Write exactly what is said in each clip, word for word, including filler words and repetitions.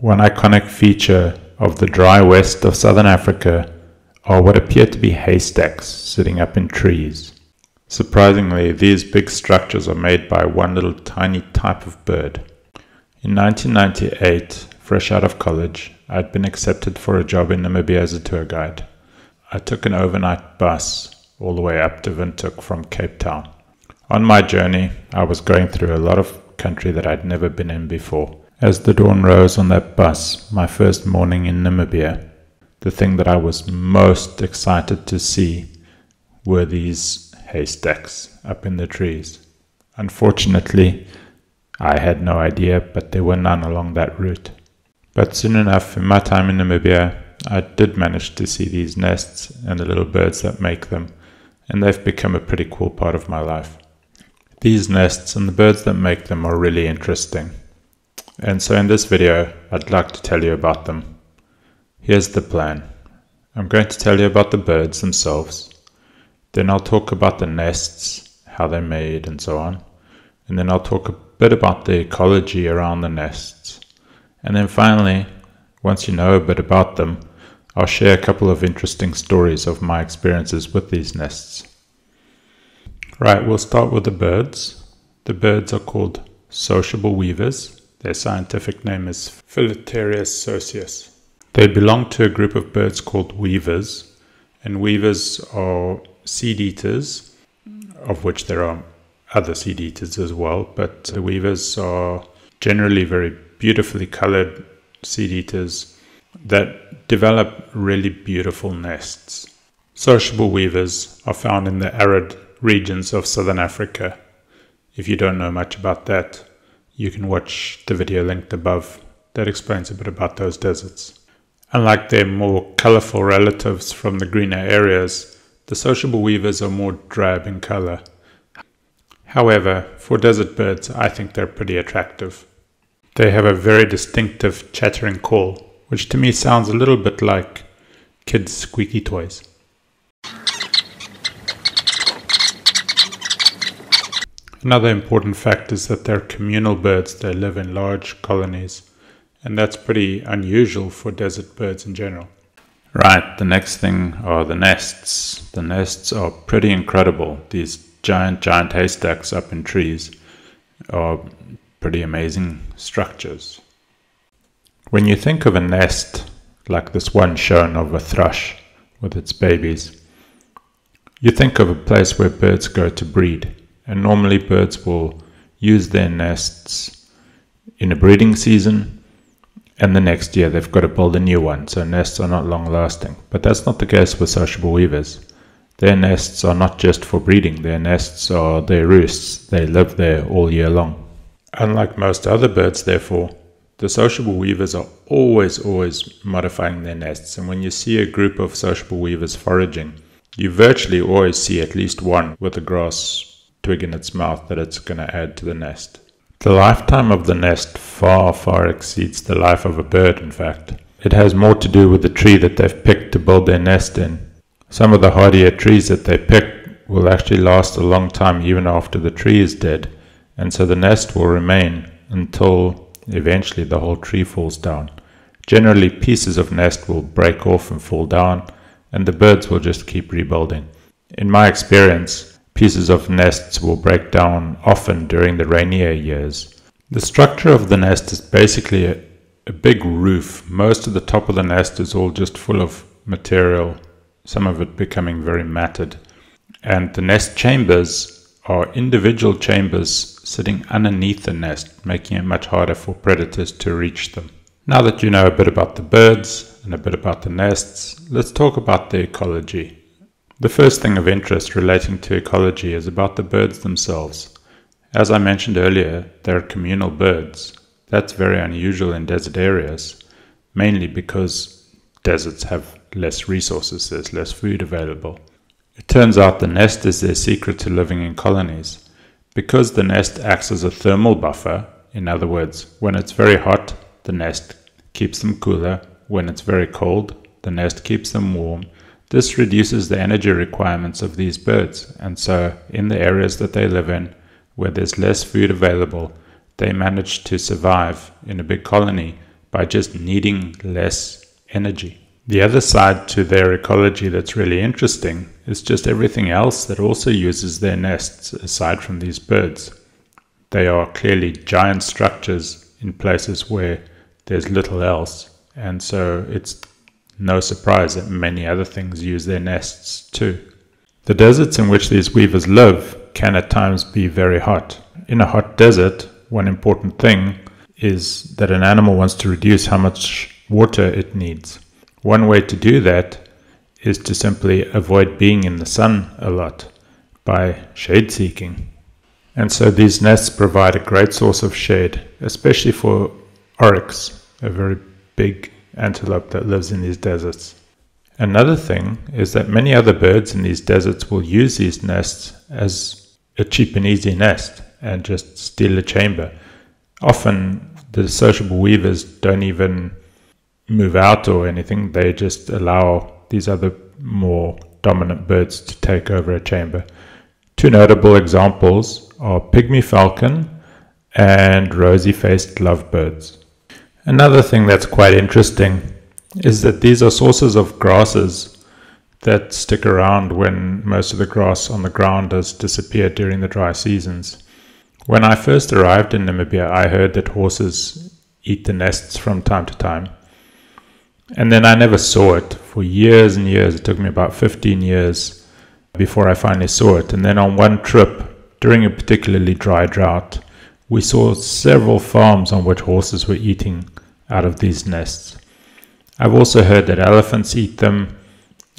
One iconic feature of the dry west of southern Africa are what appear to be haystacks sitting up in trees. Surprisingly, these big structures are made by one little tiny type of bird. In nineteen ninety-eight, fresh out of college, I had been accepted for a job in Namibia as a tour guide. I took an overnight bus all the way up to Windhoek from Cape Town. On my journey, I was going through a lot of country that I'd never been in before. As the dawn rose on that bus, my first morning in Namibia, the thing that I was most excited to see were these haystacks up in the trees. Unfortunately, I had no idea, but there were none along that route. But soon enough, in my time in Namibia, I did manage to see these nests and the little birds that make them, and they've become a pretty cool part of my life. These nests and the birds that make them are really interesting. And so in this video, I'd like to tell you about them. Here's the plan. I'm going to tell you about the birds themselves. Then I'll talk about the nests, how they're made and so on. And then I'll talk a bit about the ecology around the nests. And then finally, once you know a bit about them, I'll share a couple of interesting stories of my experiences with these nests. Right, we'll start with the birds. The birds are called sociable weavers. Their scientific name is Philetairus socius. They belong to a group of birds called weavers, and weavers are seed eaters, of which there are other seed eaters as well, but the weavers are generally very beautifully colored seed eaters that develop really beautiful nests. Sociable weavers are found in the arid regions of southern Africa. If you don't know much about that, you can watch the video linked above that explains a bit about those deserts. Unlike their more colorful relatives from the greener areas, the sociable weavers are more drab in color. However, for desert birds, I think they're pretty attractive. They have a very distinctive chattering call, which to me sounds a little bit like kids' squeaky toys. Another important fact is that they're communal birds. They live in large colonies, and that's pretty unusual for desert birds in general. Right, the next thing are the nests. The nests are pretty incredible. These giant, giant haystacks up in trees are pretty amazing structures. When you think of a nest, like this one shown of a thrush with its babies, you think of a place where birds go to breed. And normally birds will use their nests in a breeding season, and the next year they've got to build a new one, so nests are not long lasting. But that's not the case with sociable weavers. Their nests are not just for breeding, their nests are their roosts. They live there all year long. Unlike most other birds, therefore, the sociable weavers are always, always modifying their nests. And when you see a group of sociable weavers foraging, you virtually always see at least one with a grass twig in its mouth that it's going to add to the nest. The lifetime of the nest far, far exceeds the life of a bird, in fact. It has more to do with the tree that they've picked to build their nest in. Some of the hardier trees that they pick will actually last a long time even after the tree is dead, and so the nest will remain until eventually the whole tree falls down. Generally, pieces of nest will break off and fall down, and the birds will just keep rebuilding. In my experience, pieces of nests will break down often during the rainier years. The structure of the nest is basically a, a big roof. Most of the top of the nest is all just full of material, some of it becoming very matted. And the nest chambers are individual chambers sitting underneath the nest, making it much harder for predators to reach them. Now that you know a bit about the birds and a bit about the nests, let's talk about the ecology. The first thing of interest relating to ecology is about the birds themselves. As I mentioned earlier, they're communal birds. That's very unusual in desert areas, mainly because deserts have less resources, there's less food available. It turns out the nest is their secret to living in colonies. Because the nest acts as a thermal buffer, in other words, when it's very hot, the nest keeps them cooler. When it's very cold, the nest keeps them warm. This reduces the energy requirements of these birds, and so in the areas that they live in, where there's less food available, they manage to survive in a big colony by just needing less energy. The other side to their ecology that's really interesting is just everything else that also uses their nests aside from these birds. They are clearly giant structures in places where there's little else, and so it's no surprise that many other things use their nests too. The deserts in which these weavers live can at times be very hot. In a hot desert, one important thing is that an animal wants to reduce how much water it needs. One way to do that is to simply avoid being in the sun a lot by shade seeking. And so these nests provide a great source of shade, especially for oryx, a very big antelope that lives in these deserts. Another thing is that many other birds in these deserts will use these nests as a cheap and easy nest and just steal a chamber. Often the sociable weavers don't even move out or anything, they just allow these other more dominant birds to take over a chamber. Two notable examples are pygmy falcon and rosy-faced lovebirds. Another thing that's quite interesting is that these are sources of grasses that stick around when most of the grass on the ground has disappeared during the dry seasons. When I first arrived in Namibia, I heard that horses eat the nests from time to time. And then I never saw it for years and years. It took me about fifteen years before I finally saw it. And then on one trip, during a particularly dry drought, we saw several farms on which horses were eating out of these nests. I've also heard that elephants eat them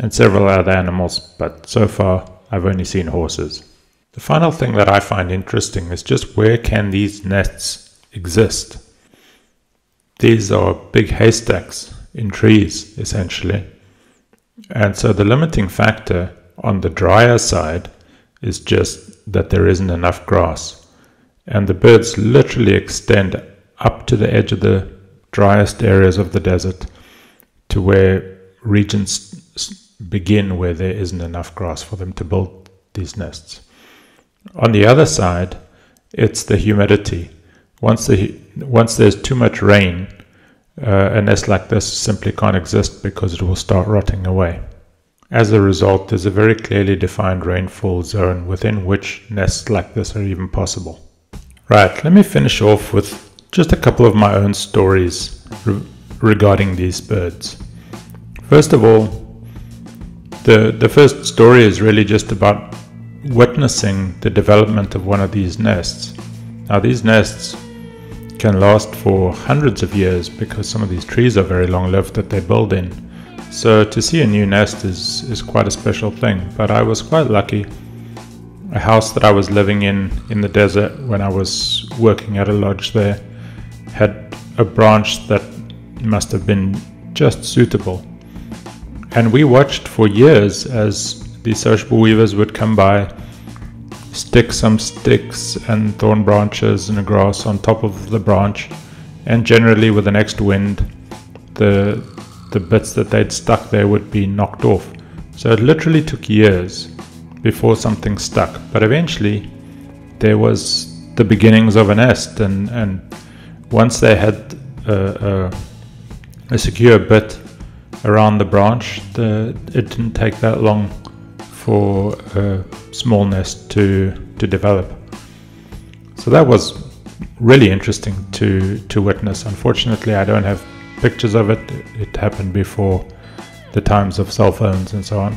and several other animals, but so far I've only seen horses. The final thing that I find interesting is just where can these nests exist? These are big haystacks in trees, essentially. And so the limiting factor on the drier side is just that there isn't enough grass. And the birds literally extend up to the edge of the driest areas of the desert to where regions begin where there isn't enough grass for them to build these nests. On the other side, it's the humidity. Once, the, once there's too much rain, Uh, a nest like this simply can't exist because it will start rotting away. As a result, there's a very clearly defined rainfall zone within which nests like this are even possible. Right, let me finish off with just a couple of my own stories re regarding these birds. First of all, the, the first story is really just about witnessing the development of one of these nests. Now, these nests can last for hundreds of years because some of these trees are very long-lived that they build in. So to see a new nest is, is quite a special thing, but I was quite lucky. A house that I was living in in the desert when I was working at a lodge there had a branch that must have been just suitable. And we watched for years as the sociable weavers would come by, stick some sticks and thorn branches and grass on top of the branch, and generally with the next wind the the bits that they'd stuck there would be knocked off. So it literally took years before something stuck, but eventually there was the beginnings of a nest, and and once they had a, a, a secure bit around the branch, the, it didn't take that long for a small nest to, to develop. So that was really interesting to, to witness. Unfortunately, I don't have pictures of it. It happened before the times of cell phones and so on.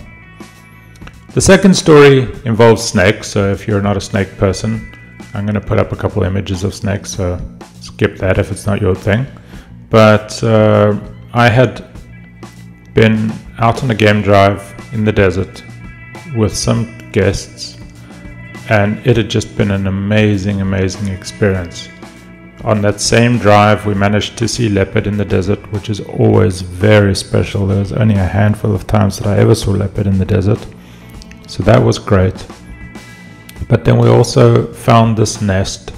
The second story involves snakes. So if you're not a snake person, I'm going to put up a couple images of snakes. So skip that if it's not your thing. But uh, I had been out on a game drive in the desert with some guests, and it had just been an amazing, amazing experience. On that same drive, we managed to see leopard in the desert, which is always very special. There was only a handful of times that I ever saw leopard in the desert, so that was great. But then we also found this nest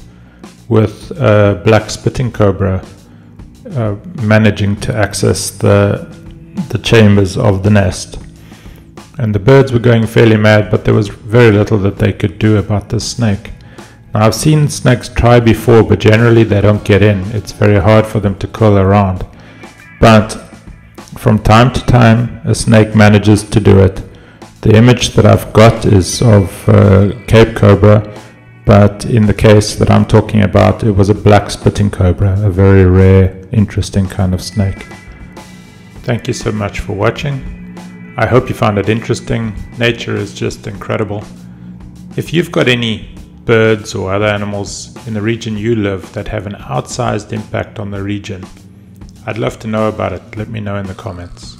with a black spitting cobra uh, managing to access the, the chambers of the nest. And the birds were going fairly mad, but there was very little that they could do about this snake. Now I've seen snakes try before, but generally they don't get in. It's very hard for them to curl around. But from time to time a snake manages to do it. The image that I've got is of uh, Cape Cobra, but in the case that I'm talking about, it was a black spitting cobra, a very rare, interesting kind of snake. Thank you so much for watching. I hope you found it interesting. Nature is just incredible. If you've got any birds or other animals in the region you live that have an outsized impact on the region, I'd love to know about it. Let me know in the comments.